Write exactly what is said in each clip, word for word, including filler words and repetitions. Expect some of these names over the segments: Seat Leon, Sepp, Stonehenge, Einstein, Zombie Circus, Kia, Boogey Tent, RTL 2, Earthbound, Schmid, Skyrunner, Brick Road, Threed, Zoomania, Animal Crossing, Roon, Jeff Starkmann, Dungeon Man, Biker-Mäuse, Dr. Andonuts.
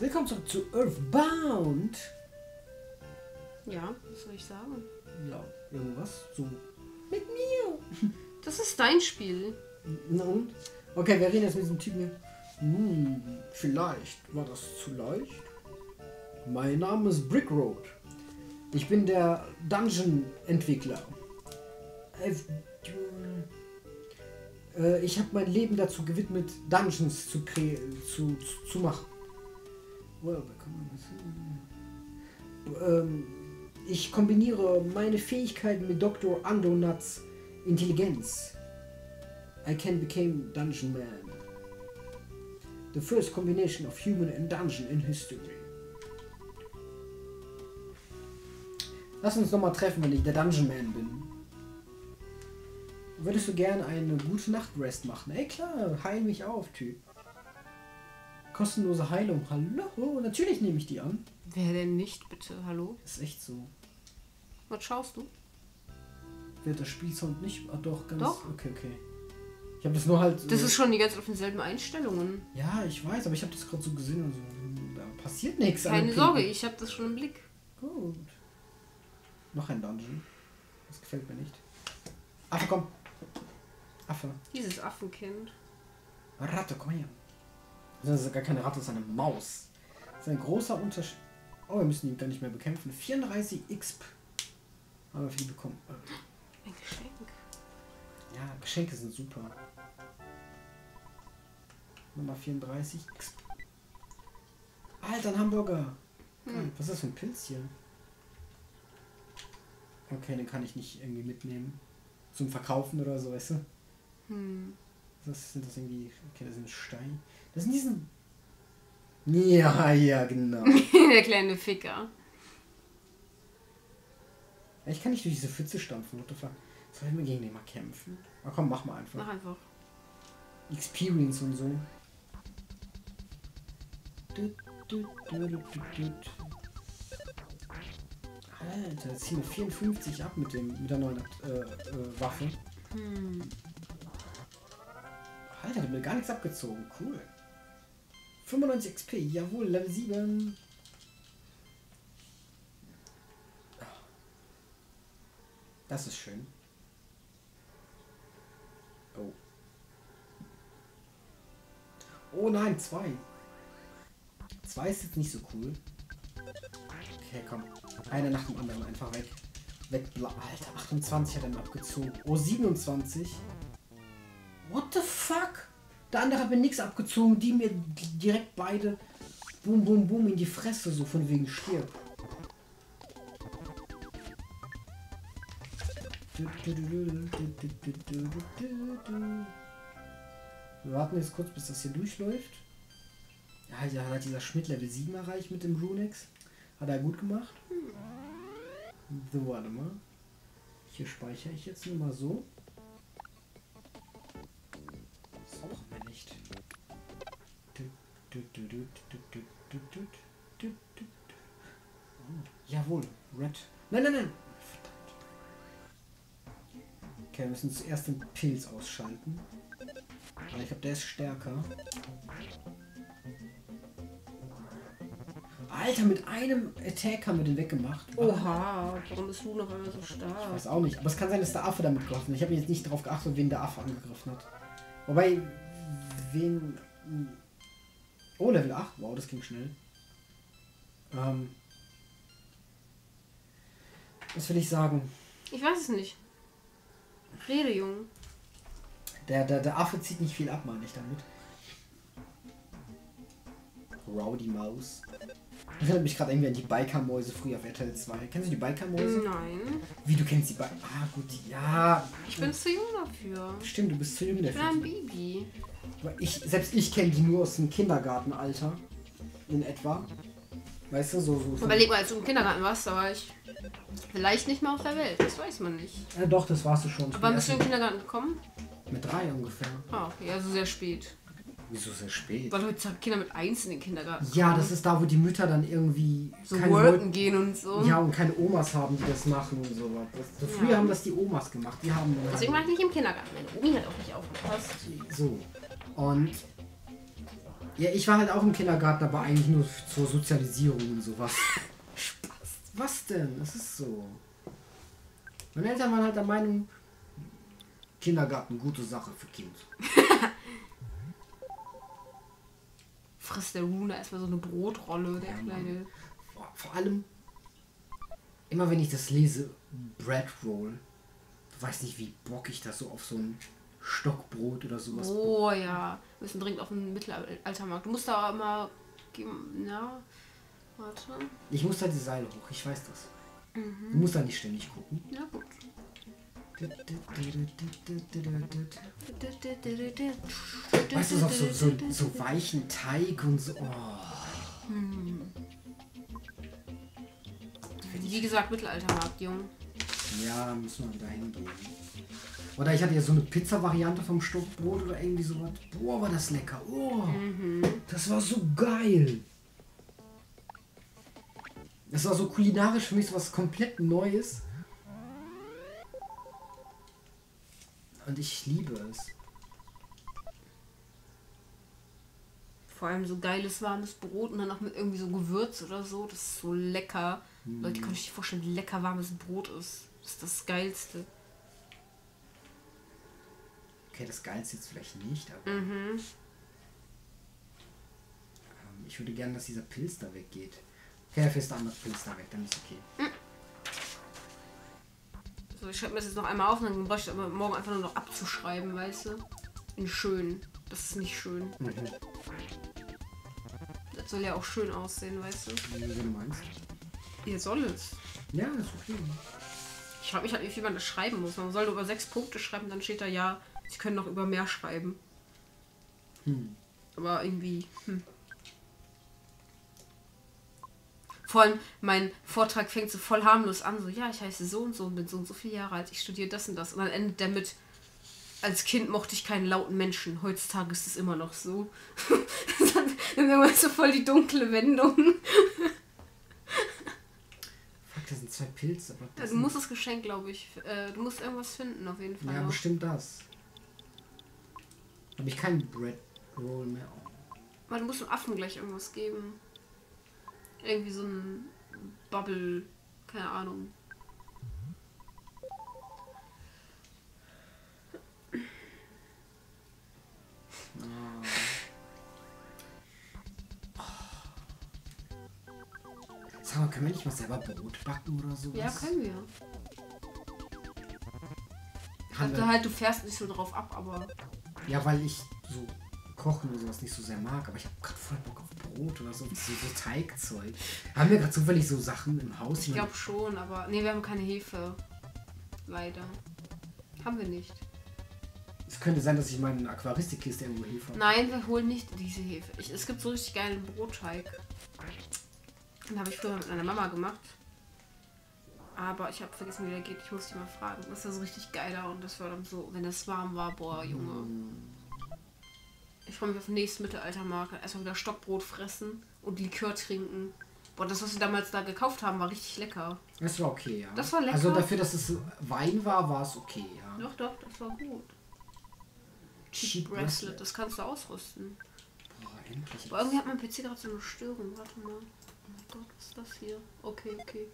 Willkommen zurück zu Earthbound. Ja, was soll ich sagen? Ja, irgendwas so. Mit mir. Das ist dein Spiel. Na und? Okay, wir reden jetzt mit diesem Typen hier. Hm, vielleicht war das zu leicht. Mein Name ist Brick Road. Ich bin der Dungeon-Entwickler. Ich habe mein Leben dazu gewidmet, Dungeons zu, kre zu, zu, zu machen. Ich kombiniere meine Fähigkeiten mit Doktor Andonuts Intelligenz. I can become Dungeon Man. The first combination of human and dungeon in history. Lass uns nochmal treffen, wenn ich der Dungeon Man bin. Würdest du gerne eine gute Nacht-Rest machen? Ey klar, heil mich auf, Typ. Kostenlose Heilung, hallo? Natürlich nehme ich die an. Wer denn nicht, bitte, hallo? Ist echt so. Was schaust du? Wird das Spielsound nicht? Ah doch, ganz... Doch. Okay, okay. Ich habe das nur halt... Das äh, ist schon die ganze Zeit auf denselben Einstellungen. Ja, ich weiß, aber ich habe das gerade so gesehen und so. Da passiert nichts. Keine Sorge, ich habe das schon im Blick. Gut. Noch ein Dungeon. Das gefällt mir nicht. Affe, komm. Affe. Dieses Affenkind. Ratte, komm her. Das ist gar keine Ratte, das ist eine Maus. Das ist ein großer Unterschied. Oh, wir müssen ihn gar nicht mehr bekämpfen. vierunddreißig X P. Haben wir viel bekommen. Ein Geschenk. Ja, Geschenke sind super. Nummer vierunddreißig X P. Alter, ein Hamburger. Hm. Was ist das für ein Pilz hier? Okay, den kann ich nicht irgendwie mitnehmen. Zum Verkaufen oder so, weißt du? Hm. Das sind das irgendwie. Okay, das sind Stein. Das sind diesen. Ja, ja, genau. Der kleine Ficker. Ich kann nicht durch diese Pfütze stampfen, what the fuck. Soll ich mal gegen den mal kämpfen? Na komm, mach mal einfach. Mach einfach. Experience und so. Alter, zieh mir vierundfünfzig ab mit dem mit der neuen äh, äh, Waffe. Hm. Alter, hat mir gar nichts abgezogen. Cool. fünfundneunzig X P, jawohl, Level sieben. Das ist schön. Oh. Oh nein, zwei. Zwei ist jetzt nicht so cool. Okay, komm. Eine nach dem anderen einfach weg. Weg, bla. Alter, achtundzwanzig hat er mir abgezogen. Oh, siebenundzwanzig. What the fuck? Der andere hat mir nichts abgezogen, die mir direkt beide boom, boom, boom in die Fresse, so von wegen stirb. Wir warten jetzt kurz, bis das hier durchläuft. Ja, ja, hat dieser Schmidt Level sieben erreicht mit dem Runex. Hat er gut gemacht. So, warte mal. Hier speichere ich jetzt nur mal so. Oh, jawohl, Red. Nein, nein, nein. Verdammt. Okay, wir müssen zuerst den Pilz ausschalten. Aber ich glaube, der ist stärker. Alter, mit einem Attack haben wir den weggemacht. Oha, warum ist Lu noch einmal so stark? Ich weiß auch nicht, aber es kann sein, dass der Affe damit geholfen hat. Ich habe jetzt nicht darauf geachtet, wen der Affe angegriffen hat. Wobei, wen... Oh, Level acht. Wow, das ging schnell. Ähm, was will ich sagen? Ich weiß es nicht. Rede, Junge. Der, der, der Affe zieht nicht viel ab, meine ich damit. Rowdy Maus. Ich erinnere mich gerade irgendwie an die Biker-Mäuse früher auf R T L zwei. Kennst du die Biker-Mäuse? Nein. Wie, du kennst die Biker? Ah, gut, ja. Ich bin zu jung dafür. Stimmt, du bist zu jung dafür. Ich bin ein Baby. Aber ich, selbst ich kenne die nur aus dem Kindergartenalter. In etwa. Weißt du, so... so überleg mal, als du im Kindergarten warst, da war ich vielleicht nicht mal auf der Welt. Das weiß man nicht. Ja doch, das warst du schon. Aber wann bist du in den Kindergarten gekommen? Mit drei ungefähr. Ah, okay, also sehr spät. Wieso sehr spät? Weil heute Kinder mit eins in den Kindergarten kommen. Ja, das ist da, wo die Mütter dann irgendwie... So worken gehen und so. Ja, und keine Omas haben, die das machen und so was. So früher ja. haben das die Omas gemacht. Die haben Deswegen war ich nicht im Kindergarten. Meine Omi hat auch nicht aufgepasst. So. Und Ja, ich war halt auch im Kindergarten, aber eigentlich nur zur Sozialisierung und sowas. Spaß. Was denn? Das ist so. Meine Eltern waren halt der Meinung, Kindergarten, gute Sache für Kind. Frisst der Roon erstmal so eine Brotrolle, der ja, kleine. Vor, vor allem, immer wenn ich das lese, Bread Roll, du weißt nicht, wie bockig das so auf so ein Stockbrot oder sowas. Oh bock. Ja, wir müssen dringend auf den Mittelaltermarkt. Du musst da immer. Ja, warte. Ich muss da die Seile hoch, ich weiß das. Mhm. Du musst da nicht ständig gucken. Ja, gut. Weißt du, auf so, so, so weichen Teig und so. Oh. Hm. Wie gesagt, Mittelaltermarkt, Junge. Ja, müssen wir wieder hingehen. Oder ich hatte ja so eine Pizza-Variante vom Stockbrot oder irgendwie sowas. Boah, war das lecker. Oh, mhm. Das war so geil. Das war so kulinarisch für mich so was komplett Neues. Und ich liebe es. Vor allem so geiles, warmes Brot und dann auch mit irgendwie so Gewürz oder so. Das ist so lecker. Mm. Leute, kann ich nicht vorstellen, wie lecker warmes Brot ist. Das ist das Geilste. Okay, das Geilste jetzt vielleicht nicht, aber... Mhm. Ähm, ich würde gerne, dass dieser Pilz da weggeht. Okay, dafür ist der andere Pilz da weg, dann ist okay. Mm. So, ich schreibe mir das jetzt noch einmal auf, dann brauche ich das aber morgen einfach nur noch abzuschreiben, weißt du? In schön. Das ist nicht schön. Mhm. Das soll ja auch schön aussehen, weißt du? Wie du meinst. Ihr soll es. Ja, das ist okay. Ich frage mich halt, wie man das schreiben muss. Man soll über sechs Punkte schreiben, dann steht da ja, sie können noch über mehr schreiben. Hm. Aber irgendwie, hm. Vor allem, mein Vortrag fängt so voll harmlos an, so, ja, ich heiße so und so und bin so und so viele Jahre alt, ich studiere das und das. Und dann endet der mit, als Kind mochte ich keinen lauten Menschen, heutzutage ist es immer noch so. Dann immer so voll die dunkle Wendung. Fuck, das sind zwei Pilze. Aber das ja, du musst das Geschenk, glaube ich, äh, du musst irgendwas finden, auf jeden Fall. Ja, noch. Bestimmt das. Habe ich keinen Bread Roll mehr. Aber du musst dem Affen gleich irgendwas geben. Irgendwie so ein Bubble, keine Ahnung. Oh. Oh. Sag mal, können wir nicht mal selber Brot backen oder sowas? Ja, können wir. Ich dachte halt, du fährst nicht so drauf ab, aber... Ja, weil ich so kochen oder sowas nicht so sehr mag, aber ich habe gerade voll Bock auf Brot oder so, so, so Teigzeug. Haben wir gerade zufällig so Sachen im Haus? Ich glaube schon, aber... Ne, wir haben keine Hefe. Leider. Haben wir nicht. Es könnte sein, dass ich meine Aquaristikkiste irgendwo Hefe habe. Nein, wir holen nicht diese Hefe. Ich, es gibt so richtig geilen Brotteig. Den habe ich früher mit meiner Mama gemacht. Aber ich habe vergessen, wie der geht. Ich muss die mal fragen. Das war so richtig geiler und das war dann so, wenn das warm war, boah, Junge. Mm. Ich freue mich auf den nächsten Mittelaltermarkt. Erstmal wieder Stockbrot fressen und Likör trinken. Boah, das, was wir damals da gekauft haben, war richtig lecker. Das war okay, ja. Das war lecker. Also dafür, dass es Wein war, war es okay, ja. Doch, doch, das war gut. Cheap Bracelet, das kannst du ausrüsten. Boah, endlich. Boah, irgendwie hat mein P C gerade so eine Störung. Warte mal. Oh mein Gott, was ist das hier? Okay, okay.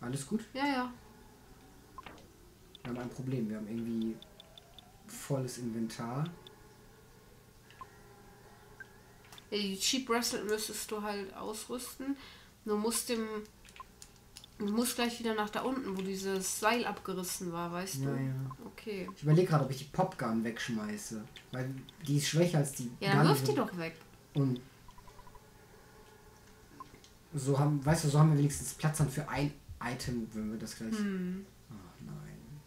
Alles gut? Ja, ja. Wir haben ein Problem. Wir haben irgendwie volles Inventar. Ja, die Cheap Bracelet müsstest du halt ausrüsten. Du musst dem. Du musst gleich wieder nach da unten, wo dieses Seil abgerissen war, weißt du? Ja, ja. Okay. Ich überlege gerade, ob ich die Popgun wegschmeiße. Weil die ist schwächer als die. Ja, dann wirf die doch weg. Und. So haben, weißt du, so haben wir wenigstens Platz dann für ein Item, wenn wir das gleich. Hm. Ach nein.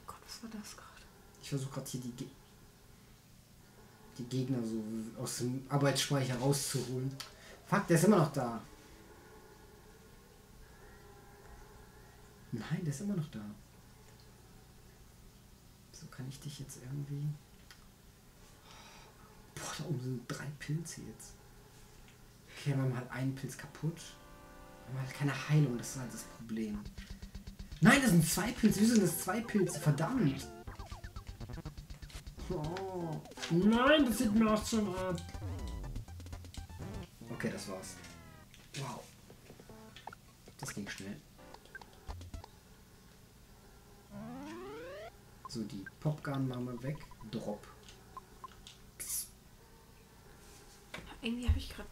Oh Gott, was war das gerade? Ich versuche gerade hier die. Ge die Gegner so aus dem Arbeitsspeicher rauszuholen. Fuck, der ist immer noch da. Nein, der ist immer noch da. So kann ich dich jetzt irgendwie... Boah, da oben sind drei Pilze jetzt. Okay, wir haben halt einen Pilz kaputt. Wir haben halt keine Heilung, das ist halt das Problem. Nein, das sind zwei Pilze. Wieso sind das zwei Pilze? Verdammt. Oh. Nein, das sieht mir auch schon an. Okay, das war's. Wow. Das ging schnell. So, die Popgun machen wir weg. Drop. Psst. Irgendwie habe ich gerade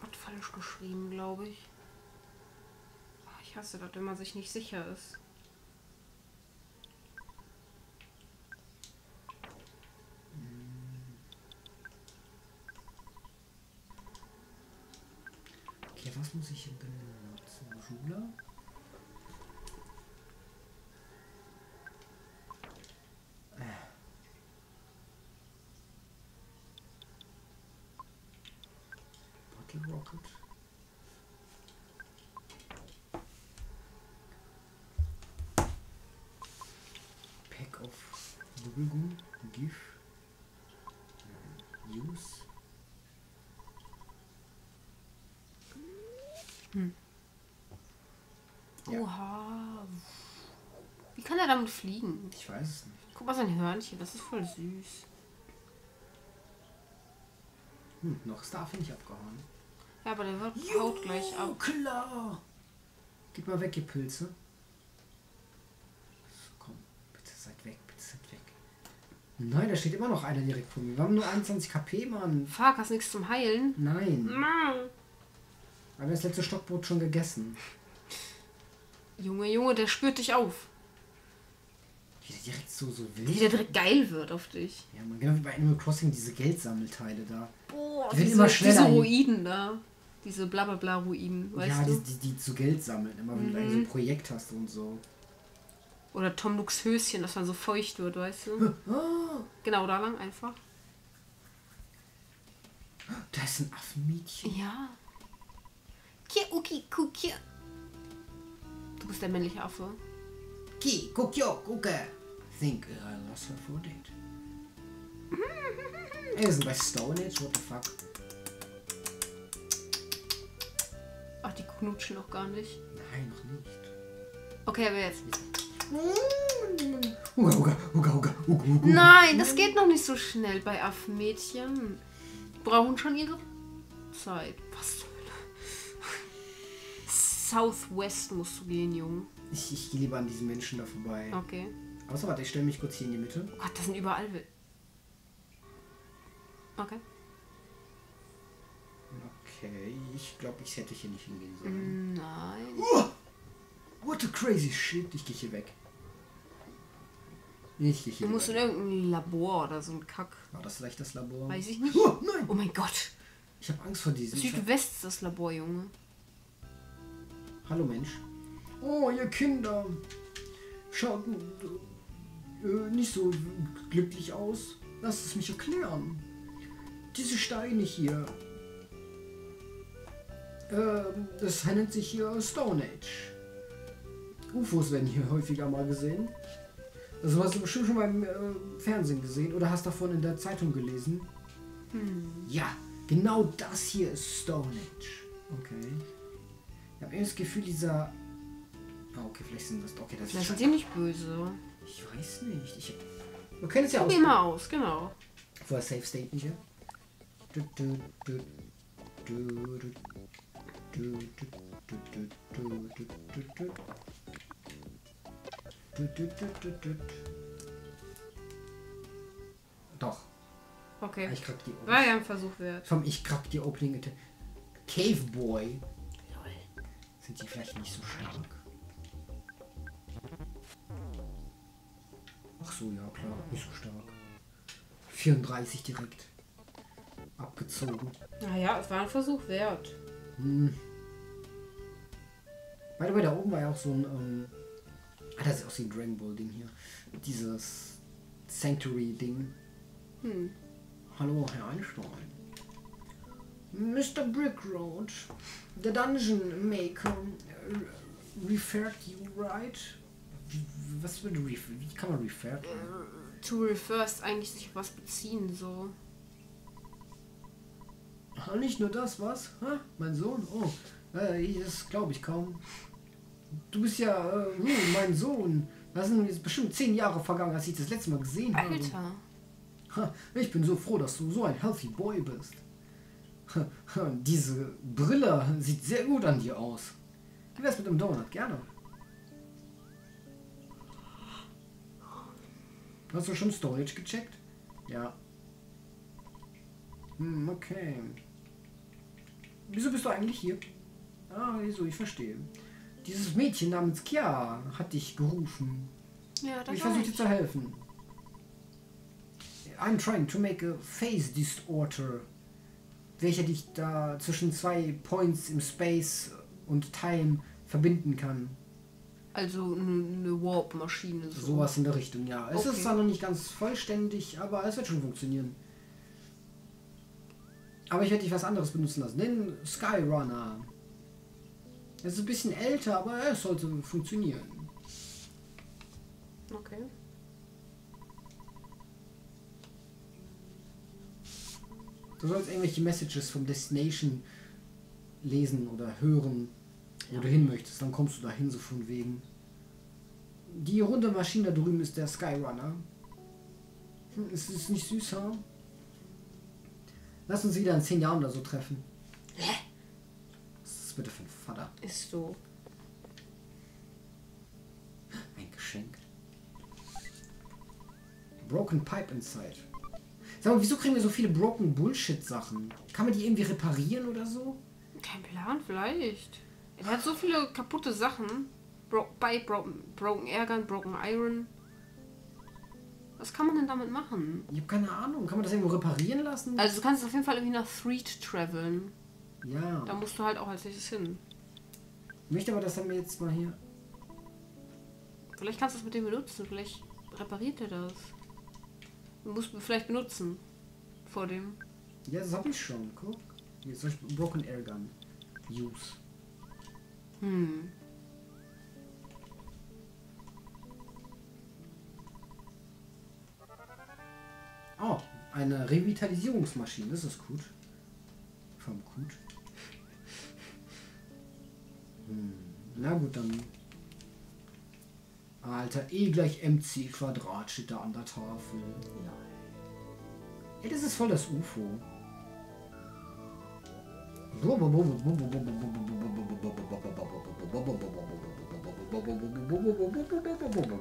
was falsch geschrieben, glaube ich. Ich hasse das, wenn man sich nicht sicher ist. Okay, was muss ich hier benutzen? Ruler? Rocket. Pack of Bubblegum, give, use. Hm. Ja. Oha. Wie kann er damit fliegen? Ich weiß es nicht. Guck mal, sein Hörnchen, das ist voll süß. Hm, noch Star finde ich abgehauen. Ja, aber der wird haut gleich ab. Klar! Gib mal weg, ihr Pilze. So, komm, bitte seid weg, bitte seid weg. Nein, da steht immer noch einer direkt vor mir. Wir haben nur einundzwanzig KP, Mann. Fuck, hast nichts zum Heilen? Nein. Mann. Aber das letzte Stockbrot schon gegessen. Junge, Junge, der spürt dich auf. Wie der direkt so, so wild. Wie der direkt geil wird auf dich. Ja, man, genau wie bei Animal Crossing, diese Geldsammelteile da. Boah, die diese, immer diese Ruinen da. Diese Blablabla-Ruinen, weißt ja, du? Ja, die, die, die zu Geld sammeln, immer wenn mhm. du ein so ein Projekt hast und so. Oder Tom Lux Höschen, dass man so feucht wird, weißt du? Genau, da lang einfach. Da ist ein Affenmädchen. Ja. Kia, uki, kukia. Du bist der männliche Affe. Ki, kukio, kuke. Think I lost her for date. Ey, wir sind bei Stonehenge, what the fuck? Ach, die knutschen noch gar nicht. Nein, noch nicht. Okay, aber jetzt. Uga, uga, uga, uga, uga, uga. Nein, das geht noch nicht so schnell bei Affenmädchen. Die brauchen schon ihre Zeit. Was soll das? Southwest musst du gehen, Junge. Ich, ich gehe lieber an diesen Menschen da vorbei. Okay. Außer warte, ich stelle mich kurz hier in die Mitte. Oh Gott, das sind überall... Okay. Okay, ich glaube, ich hätte hier nicht hingehen sollen. Nein. Oh! What a crazy shit. Ich gehe hier weg. Ich gehe hier Du musst weg. in irgendein Labor oder so ein Kack. War das vielleicht das Labor? Weiß ich nicht. Oh, nein. Oh mein Gott. Ich habe Angst vor diesem. Südwest ist das Labor, Junge. Hallo, Mensch. Oh, ihr Kinder. Schaut äh, nicht so glücklich aus. Lasst es mich erklären. Diese Steine hier. Ähm, das nennt sich hier Stone Age. U F Os werden hier häufiger mal gesehen. Also hast du bestimmt schon beim äh, Fernsehen gesehen oder hast davon in der Zeitung gelesen. Hm. Ja, genau das hier ist Stone Age. Okay. Ich habe irgendwie das Gefühl, dieser... Oh, okay, vielleicht sind das... Okay, das vielleicht ist sind die nicht böse. Ich weiß nicht. Ich... Wir können es ja ausprobieren. Immer aus, genau. Vorher Safe Staten hier. Du, du, du, du, du, du, du, du, du, du. Doch. Okay. Ich krieg die War ja ein Versuch wert. Komm, ich krieg die Opening. Cave Boy. Sind die vielleicht nicht so stark? Ach so, ja klar, nicht so stark. vierunddreißig direkt. Abgezogen. Naja, es war ein Versuch wert. Hm. By the way, da oben war ja auch so ein... Ähm, ah, das ist auch so ein Dragon Ball Ding hier. Dieses Sanctuary Ding. Hm. Hallo, Herr Einstein. Mister Brick Road, the Dungeon Maker, referred you right? Was wird referred? Wie kann man referred? To refer ist eigentlich sich was beziehen, so. Ach, nicht nur das, was? Ha? Mein Sohn? Oh, äh, das glaube ich kaum. Du bist ja äh, mein Sohn. Das sind jetzt bestimmt zehn Jahre vergangen, als ich das letzte Mal gesehen habe. Alter. Ha, ich bin so froh, dass du so ein Healthy Boy bist. Ha, ha, diese Brille sieht sehr gut an dir aus. Wie wär's mit dem Donut? Gerne. Hast du schon Storage gecheckt? Ja. Hm, okay. Wieso bist du eigentlich hier? Ah, wieso? Ich verstehe. Dieses Mädchen namens Kia hat dich gerufen. Ja, das ich versuche dir zu helfen. I'm trying to make a phase distorter, welcher dich da zwischen zwei Points im Space und Time verbinden kann. Also eine Warp-Maschine. So. Sowas in der Richtung, ja. Es okay. ist zwar noch nicht ganz vollständig, aber es wird schon funktionieren. Aber ich werde dich was anderes benutzen lassen, den Skyrunner. Er ist ein bisschen älter, aber es sollte funktionieren. Okay. Du sollst irgendwelche Messages vom Destination lesen oder hören, wo ja. du hin möchtest. Dann kommst du dahin, so von wegen. Die runde Maschine da drüben ist der Skyrunner. Hm, ist es nicht süßer? Lass uns wieder in zehn Jahren oder so treffen. Hä? Was ist bitte für ein Vater? Ist so. Ein Geschenk. Broken Pipe Inside. Sag mal, wieso kriegen wir so viele Broken Bullshit Sachen? Kann man die irgendwie reparieren oder so? Kein Plan, vielleicht. Er hat so viele kaputte Sachen. Bro bei Bro Broken Ärgern, Broken Iron. Was kann man denn damit machen? Ich habe keine Ahnung. Kann man das irgendwo reparieren lassen? Also du kannst auf jeden Fall irgendwie nach Threed traveln. Ja. Da musst du halt auch als nächstes hin. Ich möchte aber, das haben wir jetzt mal hier. Vielleicht kannst du es mit dem benutzen. Vielleicht repariert er das. Du musst vielleicht benutzen. Vor dem. Ja, das habe ich schon. Guck. Hier zum Beispiel Broken Air Gun. Use. Hm. Oh, eine Revitalisierungsmaschine, das ist gut. Vom gut. Hm. Na gut, dann. Alter, E gleich M C Quadrat steht da an der Tafel. Ja. Ey, das ist voll das U F O.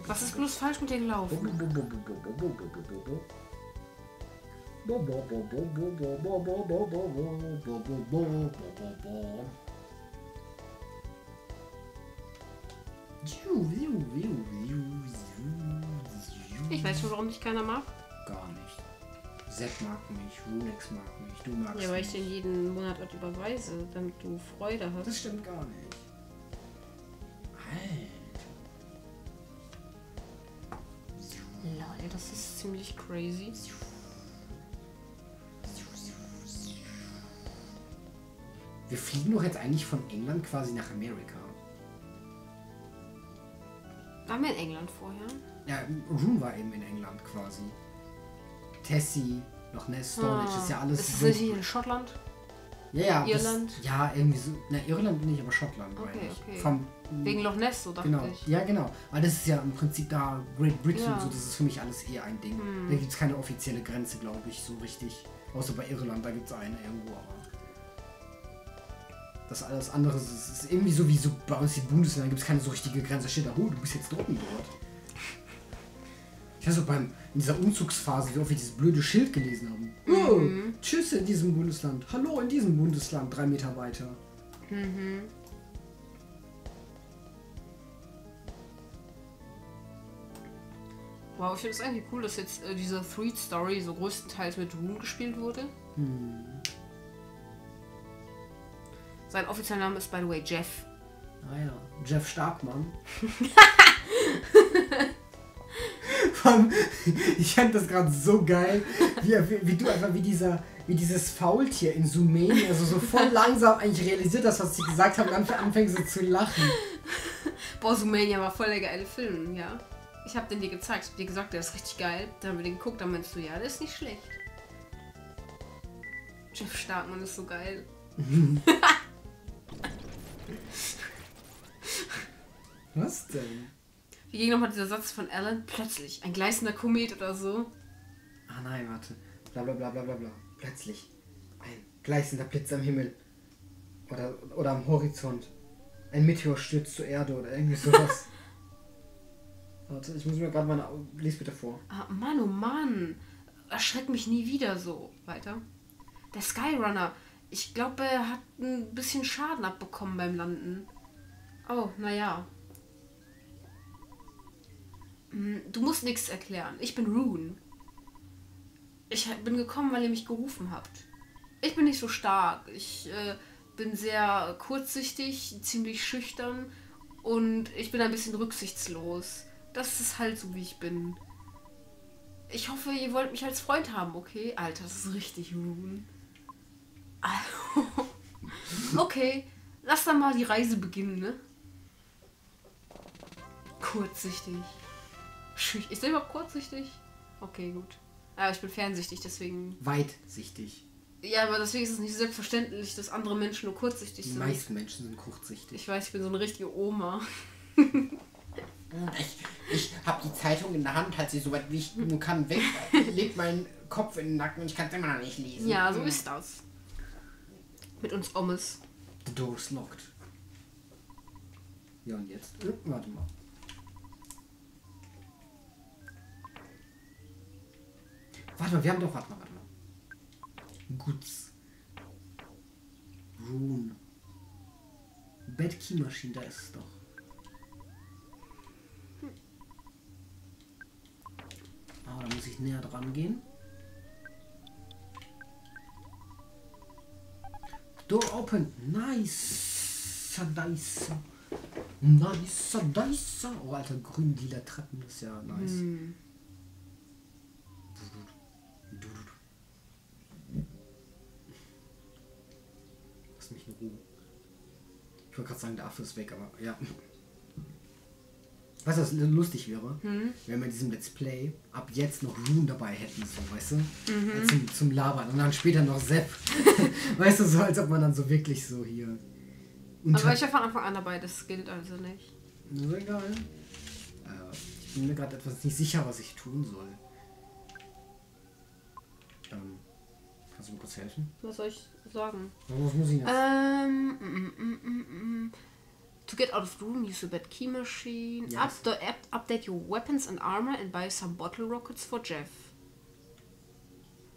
Was ist bloß falsch mit dir gelaufen? Ich weiß schon, warum dich keiner mag. Gar nicht. Sepp mag mich, Runex mag mich, du magst mich. Ja, weil ich dir jeden Monat was überweise, damit du Freude hast. Das stimmt gar nicht. Alter. Lol, das ist ziemlich crazy. Wir fliegen doch jetzt eigentlich von England quasi nach Amerika. Waren wir in England vorher? Ja, Roon war eben in England quasi. Tessie, noch ne, Stonehenge, ah, ist ja alles... Ist das nicht hier in Schottland? Ja, ja. Irland? Das, ja, irgendwie so... Na, Irland nicht, aber Schottland okay, eigentlich. Okay. Vom, wegen Loch Ness, so dachte genau, ich. Ja, genau. Weil das ist ja im Prinzip da Great Britain ja. und so, das ist für mich alles eher ein Ding. Hm. Da gibt es keine offizielle Grenze, glaube ich, so richtig. Außer bei Irland, da gibt es eine irgendwo, aber... Das alles andere ist, ist irgendwie so wie so bei uns die Bundesländer, gibt es keine so richtige Grenze. Da steht da, oh, du bist jetzt drüben dort. Ich weiß auch beim, in dieser Umzugsphase, wie oft wir dieses blöde Schild gelesen haben. Oh, mhm. Tschüss in diesem Bundesland. Hallo in diesem Bundesland, drei Meter weiter. Mhm. Wow, ich finde es eigentlich cool, dass jetzt äh, diese Threed Story so größtenteils mit Roon gespielt wurde. Mhm. Sein offizieller Name ist, by the way, Jeff. Ah ja, Jeff Starkmann. Ich fand das gerade so geil, wie, wie du einfach wie dieser, wie dieses Faultier in Zoomania, also so voll langsam eigentlich realisiert das, was sie gesagt haben, und anfängst so zu lachen. Boah, Zoomania war voll der geile Film, ja. Ich hab den dir gezeigt, ich hab dir gesagt, der ist richtig geil. Dann haben wir den geguckt, dann meinst du, ja, der ist nicht schlecht. Jeff Starkmann ist so geil. Was denn? Wie ging nochmal dieser Satz von Alan? Plötzlich, ein gleißender Komet oder so. Ah, Ah nein, warte. Bla bla bla bla bla bla. Plötzlich ein gleißender Blitz am Himmel. Oder, oder am Horizont. Ein Meteor stürzt zur Erde oder irgendwie sowas. Warte, ich muss mir gerade meine... Lies bitte vor. Ah, Mann, oh Mann. Erschreck mich nie wieder so. Weiter. Der Skyrunner. Ich glaube, er hat ein bisschen Schaden abbekommen beim Landen. Oh, naja. Du musst nichts erklären. Ich bin Roon. Ich bin gekommen, weil ihr mich gerufen habt. Ich bin nicht so stark. Ich äh, bin sehr kurzsichtig, ziemlich schüchtern und ich bin ein bisschen rücksichtslos. Das ist halt so, wie ich bin. Ich hoffe, ihr wollt mich als Freund haben, okay? Alter, das ist richtig Roon. Okay, lass dann mal die Reise beginnen, ne? Kurzsichtig. Ist der überhaupt kurzsichtig? Okay, gut. Aber ich bin fernsichtig, deswegen... Weitsichtig. Ja, aber deswegen ist es nicht selbstverständlich, dass andere Menschen nur kurzsichtig sind. Die meisten Menschen sind kurzsichtig. Ich weiß, ich bin so eine richtige Oma. Ich, ich habe die Zeitung in der Hand, halt sie so weit wie ich nur kann weg, legt meinen Kopf in den Nacken und ich kann es immer noch nicht lesen. Ja, so ist das. Mit uns Omes. The door is locked. Ja, und jetzt? Warte mal. Warte mal, wir haben doch... Warte mal, warte mal. Guts. Roon. Bad Key Machine, da ist es doch. Ah, da muss ich näher dran gehen. Door open. Nice. Nice. Nice. Nice. Oh, alter, grün-lila Treppen. Das ist ja nice. Mm. Lass mich in Ruhe. Ich wollte gerade sagen, der Affe ist weg, aber ja. Weißt du, was lustig wäre? Hm? Wenn wir in diesem Let's Play ab jetzt noch Roon dabei hätten, so, weißt du? Mhm. Ja, zum, zum Labern und dann später noch Sepp. Weißt du, so als ob man dann so wirklich so hier... Aber ich war von Anfang an dabei, das gilt also nicht. So egal. Äh, ich bin mir gerade etwas nicht sicher, was ich tun soll. Ähm, kannst du mir kurz helfen? Was soll ich sagen? Was muss ich jetzt? Ähm, mm, mm, mm, mm. To get out of room, use a bad key machine. Yes. Up the app, update your weapons and armor and buy some bottle rockets for Jeff.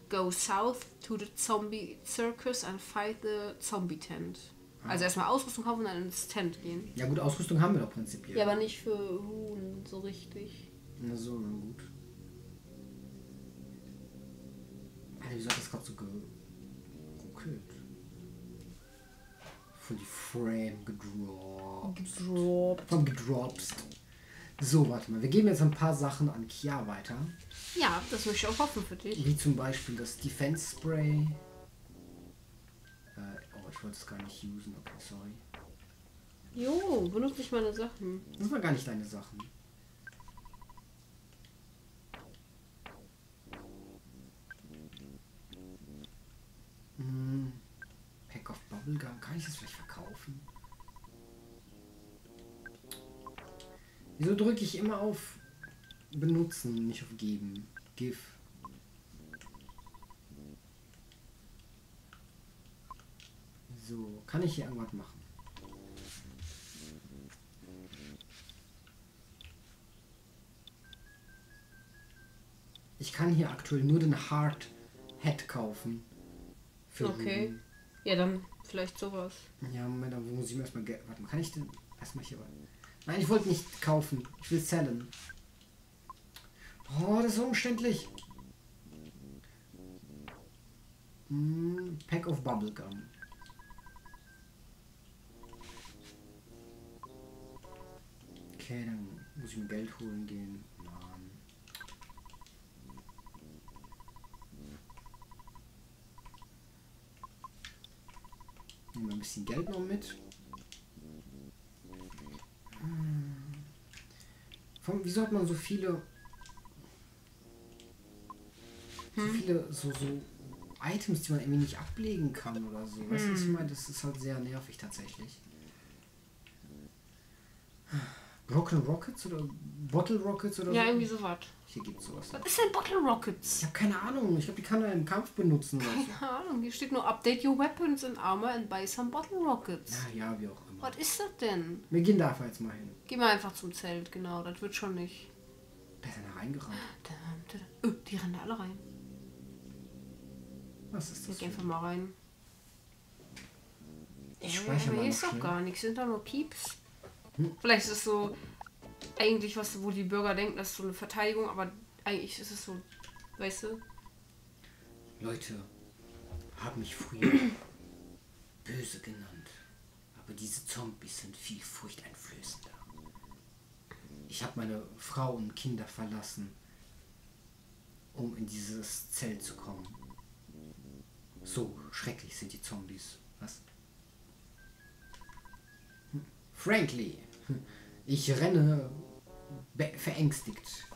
Go south to the Zombie Circus and fight the Zombie Tent. Ah. Also erstmal Ausrüstung kaufen und dann ins Tent gehen. Ja gut, Ausrüstung haben wir doch prinzipiell. Ja, aber nicht für Roon so richtig. Na so, na gut. Alter, wieso hat das gerade so geruckelt? Von die Frame gedroppt. Gedroppt. Vom gedroppt. So, warte mal. Wir geben jetzt ein paar Sachen an Kia weiter. Ja, das möchte ich auch hoffen für dich. Wie zum Beispiel das Defense Spray. Äh, oh, ich wollte es gar nicht usen. Okay, sorry. Jo, benutze nicht meine Sachen. Das waren gar nicht deine Sachen. Hm. Pack of Bubblegum. Kann ich das vielleicht verkaufen? Wieso drücke ich immer auf benutzen, nicht auf geben? Give. So, kann ich hier irgendwas machen? Ich kann hier aktuell nur den Hard Head kaufen. Für okay. Den ja, dann vielleicht sowas. Ja, Moment, dann muss ich mir erstmal Geld... Warte mal, kann ich denn... Erstmal hier... Nein, ich wollte nicht kaufen. Ich will sellen. Oh, das ist umständlich. Mm, Pack of Bubblegum. Okay, dann muss ich mir Geld holen gehen. Mann. Nehmen wir ein bisschen Geld noch mit. Von, wieso hat man so viele hm? so viele so, so Items, die man irgendwie nicht ablegen kann oder so? Hm. Weißt du, was ich meine? Das ist halt sehr nervig tatsächlich. Rock'n'Rockets Rockets oder Bottle Rockets oder ja, so? Ja, irgendwie sowas. Hier gibt es sowas. Was ist denn Bottle Rockets? Ich habe keine Ahnung. Ich glaube, die kann er im Kampf benutzen. Keine also. Ahnung. Hier steht nur Update your weapons and armor and buy some Bottle Rockets. Ja, ja, wie auch immer. Was ist das denn? Wir gehen da jetzt mal hin. Gehen wir einfach zum Zelt, genau. Das wird schon nicht. Da ist einer reingerannt. Oh, die rennen da alle rein. Was ist das? Ich geh einfach mal rein. Ich speichere mal. Hier ist doch gar nichts. Sind da nur Pieps? Hm? Vielleicht ist es so eigentlich was, wo die Bürger denken, das ist so eine Verteidigung, aber eigentlich ist es so, weißt du? Leute haben mich früher böse genannt, aber diese Zombies sind viel furchteinflößender. Ich habe meine Frau und Kinder verlassen, um in dieses Zelt zu kommen. So schrecklich sind die Zombies. Was? Frankly, ich renne verängstigt.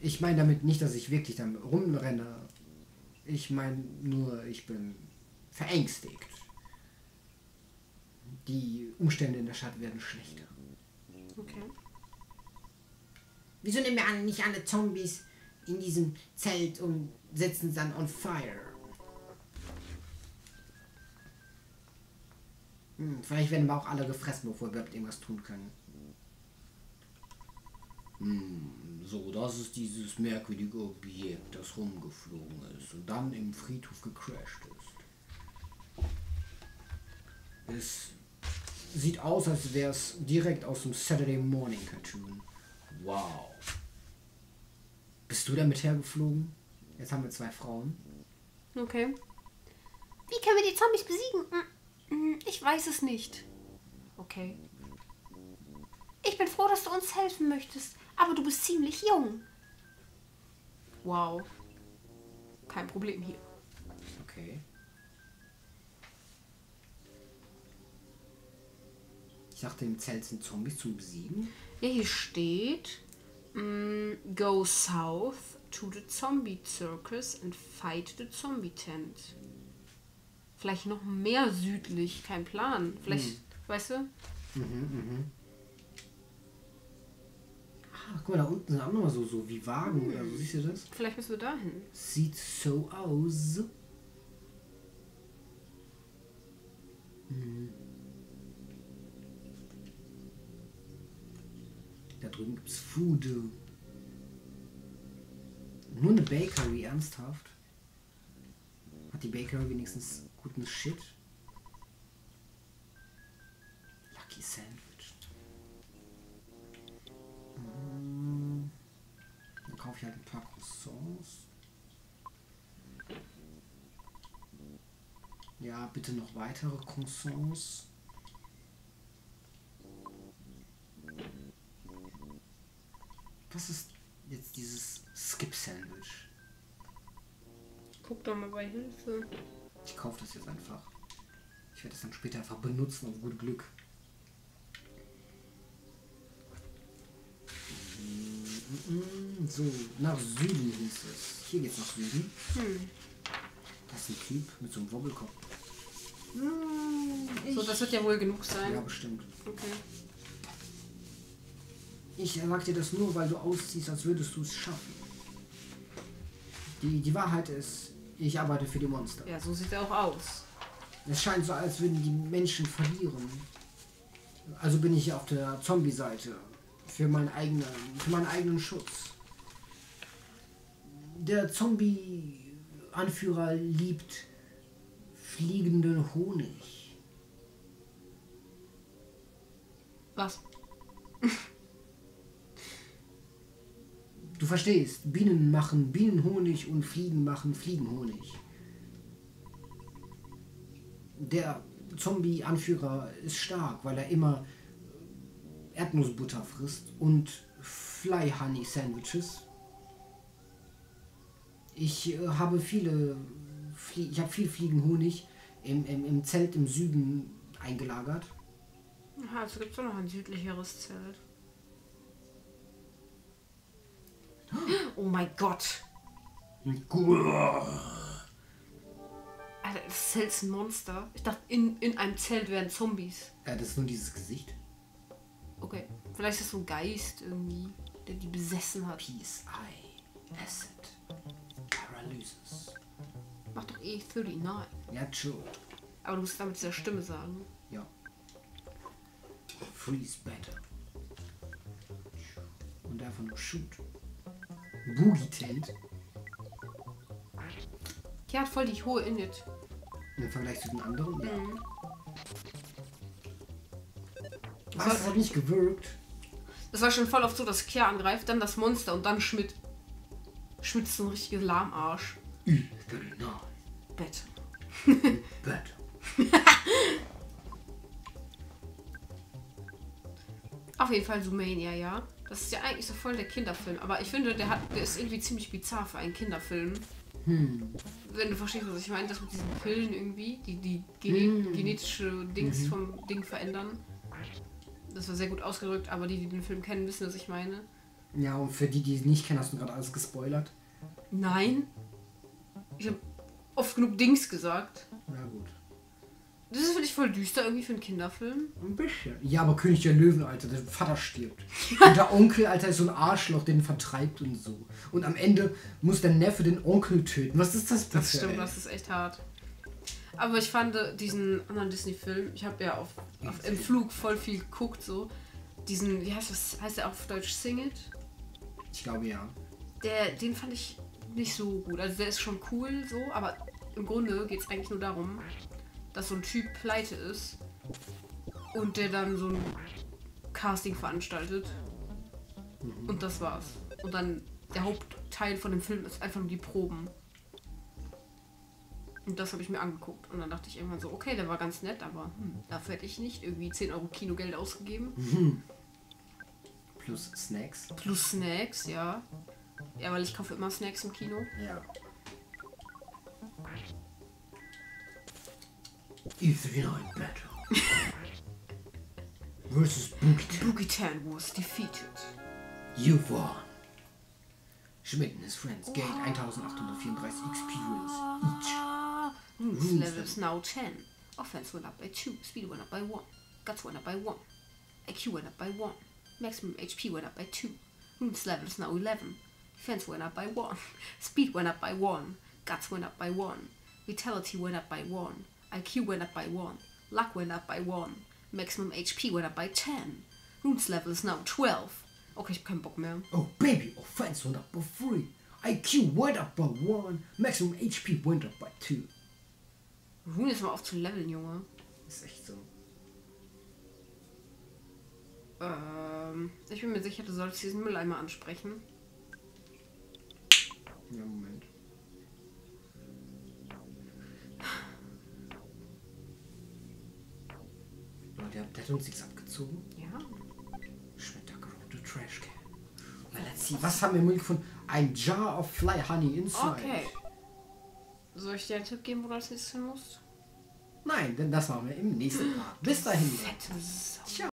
Ich meine damit nicht, dass ich wirklich damit rumrenne. Ich meine nur, ich bin verängstigt. Die Umstände in der Stadt werden schlechter. Okay. Wieso nehmen wir nicht alle Zombies in diesem Zelt und setzen dann on fire? Hm, vielleicht werden wir auch alle gefressen, bevor wir überhaupt irgendwas tun können. Hm, so, das ist dieses merkwürdige Objekt, das rumgeflogen ist und dann im Friedhof gecrashed ist. Es sieht aus, als wäre es direkt aus dem Saturday Morning Cartoon. Wow. Bist du damit hergeflogen? Jetzt haben wir zwei Frauen. Okay. Wie können wir die Zombies besiegen? Ich weiß es nicht. Okay. Ich bin froh, dass du uns helfen möchtest, aber du bist ziemlich jung. Wow. Kein Problem hier. Okay. Ich dachte, im Zelt sind Zombies zu besiegen. Ja, hier steht: mm, Go south to the Zombie Circus and fight the Zombie Tent. Vielleicht noch mehr südlich, kein Plan. Vielleicht, hm. weißt du? Mhm, mh. Ah, guck mal, da unten sind auch nochmal so, so wie Wagen. Hm. Also, siehst du das? Vielleicht müssen wir dahin. Sieht so aus. Hm. Da drüben gibt es Food. Nur eine Bakery, ernsthaft? Hat die Bakery wenigstens guten Shit? Lucky Sandwich. Hm. Dann kaufe ich halt ein paar Croissants. Ja, bitte noch weitere Croissants. Was ist jetzt dieses Skip-Sandwich? Guck doch mal bei Hilfe. Ich kaufe das jetzt einfach. Ich werde das dann später einfach benutzen auf gut Glück. So, nach Süden hieß es. Hier geht's nach Süden. Hm. Das ist ein Typ mit so einem Wobbelkopf. Hm, so, das wird ja wohl genug sein. Ja, bestimmt. Okay. Ich sag dir das nur, weil du aussiehst, als würdest du es schaffen. Die, die Wahrheit ist, ich arbeite für die Monster. Ja, so sieht er auch aus. Es scheint so, als würden die Menschen verlieren. Also bin ich auf der Zombie-Seite. Für meinen eigenen, für meinen eigenen Schutz. Der Zombie-Anführer liebt fliegenden Honig. Was? Du verstehst, Bienen machen Bienenhonig und Fliegen machen Fliegenhonig. Der Zombie-Anführer ist stark, weil er immer Erdnussbutter frisst und Fly-Honey-Sandwiches. Ich äh, habe viele, Flie ich habe viel Fliegenhonig im, im, im Zelt im Süden eingelagert. Aha, also gibt es noch ein südlicheres Zelt. Oh mein Gott! Alter, das Zelt ist ein Monster. Ich dachte, in, in einem Zelt wären Zombies. Ja, das ist nur dieses Gesicht. Okay. Vielleicht ist das so ein Geist irgendwie, der die besessen hat. Peace, I, Acid, Paralysis. Mach doch eh neununddreißig. Ja, true. Aber du musst damit dieser Stimme sagen. Ja. Freeze Battle. Und davon Shoot. Boogey Tent. Die hat voll die hohe Init. Im Vergleich zu den anderen? Mhm. Ja. Was? Das hat nicht gewirkt. Das war schon voll oft so, dass Kia angreift, dann das Monster und dann Schmidt. Schmidt ist so ein richtiger Lahmarsch. Genau. Bett. Bett. Auf jeden Fall Zoomania, ja. Das ist ja eigentlich so voll der Kinderfilm. Aber ich finde, der, hat, der ist irgendwie ziemlich bizarr für einen Kinderfilm. Hm. Wenn du verstehst, was ich meine, das mit diesen Pillen irgendwie, die die Gene hm. genetische Dings mhm. vom Ding verändern. Das war sehr gut ausgedrückt, aber die, die den Film kennen, wissen, was ich meine. Ja, und für die, die es nicht kennen, hast du gerade alles gespoilert. Nein. Ich habe oft genug Dings gesagt. Na gut. Das ist, finde ich, voll düster irgendwie für einen Kinderfilm. Ein bisschen. Ja, aber König der Löwen, Alter, der Vater stirbt. Und der Onkel, Alter, ist so ein Arschloch, den vertreibt und so. Und am Ende muss der Neffe den Onkel töten. Was ist das bitte? Das stimmt, ey? Das ist echt hart. Aber ich fand diesen anderen Disney-Film, ich habe ja auf, auf, im Flug voll viel geguckt, so. Diesen, wie heißt das, heißt der auf Deutsch Sing It? Ich glaube, ja. Der, den fand ich nicht so gut. Also der ist schon cool, so, aber im Grunde geht es eigentlich nur darum, dass so ein Typ pleite ist und der dann so ein Casting veranstaltet. Mhm. Und das war's. Und dann der Hauptteil von dem Film ist einfach nur die Proben. Und das habe ich mir angeguckt. Und dann dachte ich irgendwann so, okay, der war ganz nett, aber hm, dafür hätte ich nicht irgendwie zehn Euro Kinogeld ausgegeben. Mhm. Plus Snacks. Plus Snacks, ja. Ja, weil ich kaufe immer Snacks im Kino. Ja. E neun Battle. Versus Boogey Tent. Boogey Tent was defeated. You won. Schmidt and his friends gained wow. one thousand eight hundred thirty-four experience each. Roon's level is now ten. Offense went up by two. Speed went up by one. Guts went up by one. I Q went up by one. Maximum H P went up by two. Roon's level is now eleven. Defense went up by one. Speed went up by one. Guts went up by one. Vitality went up by one. I Q went up by one. Luck went up by one. Maximum H P went up by ten. Roon's level is now twelve. Okay, ich hab keinen Bock mehr. Oh baby, offense went up by three. I Q went up by one. Maximum H P went up by two. Roon ist mal auf zu leveln, Junge. Ist echt so. Ähm, ich bin mir sicher, du solltest diesen Mülleimer ansprechen. Ja, Moment. Oh, der, der hat uns nichts abgezogen. Ja. Schmettergrote Trashcan. Was haben wir im Müll gefunden? Ein Jar of Fly Honey inside. Okay. Soll ich dir einen Tipp geben, wo du das nächste hin musst? Nein, denn das machen wir im nächsten Part. Bis dahin. Fette Sau. Ciao.